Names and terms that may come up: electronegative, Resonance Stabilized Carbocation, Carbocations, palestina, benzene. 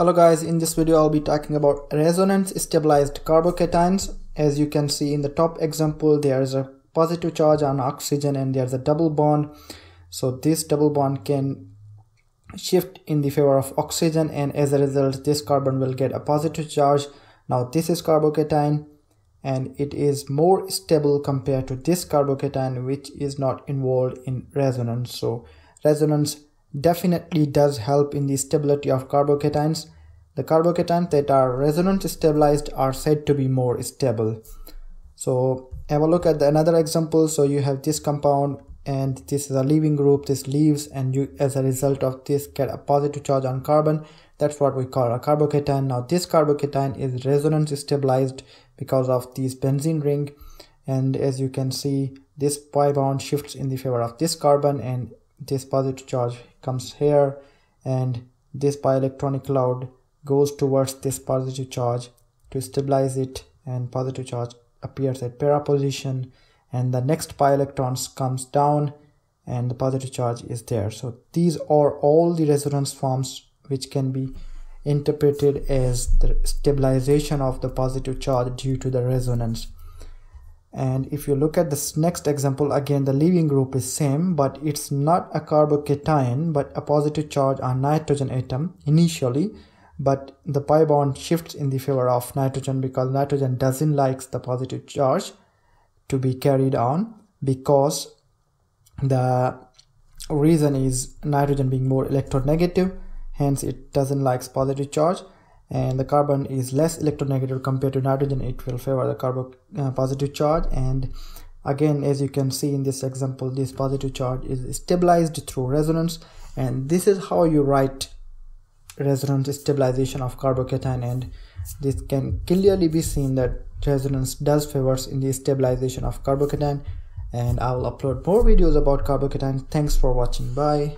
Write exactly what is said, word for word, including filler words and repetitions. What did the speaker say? Hello guys, in this video I'll be talking about resonance stabilized carbocations. As you can see in the top example, there is a positive charge on oxygen and there's a double bond. So this double bond can shift in the favor of oxygen, and as a result this carbon will get a positive charge. Now this is carbocation and it is more stable compared to this carbocation which is not involved in resonance. So resonance definitely does help in the stability of carbocations. The carbocations that are resonance stabilized are said to be more stable. So have a look at the another example. So you have this compound and this is a leaving group, this leaves, and you as a result of this get a positive charge on carbon. That's what we call a carbocation. Now this carbocation is resonance stabilized because of this benzene ring, and as you can see this pi bond shifts in the favor of this carbon and this positive charge comes here, and this pi electronic cloud goes towards this positive charge to stabilize it, and positive charge appears at para position, and the next pi electrons comes down and the positive charge is there. So these are all the resonance forms which can be interpreted as the stabilization of the positive charge due to the resonance. And if you look at this next example, again the leaving group is same, but it's not a carbocation but a positive charge on nitrogen atom initially, but the pi bond shifts in the favor of nitrogen because nitrogen doesn't like the positive charge to be carried on, because the reason is nitrogen being more electronegative, hence it doesn't like positive charge, and the carbon is less electronegative compared to nitrogen. It will favor the carbo uh, positive charge, and again as you can see in this example this positive charge is stabilized through resonance. And this is how you write resonance stabilization of carbocation, and this can clearly be seen that resonance does favors in the stabilization of carbocation. And I will upload more videos about carbocation. Thanks for watching. Bye.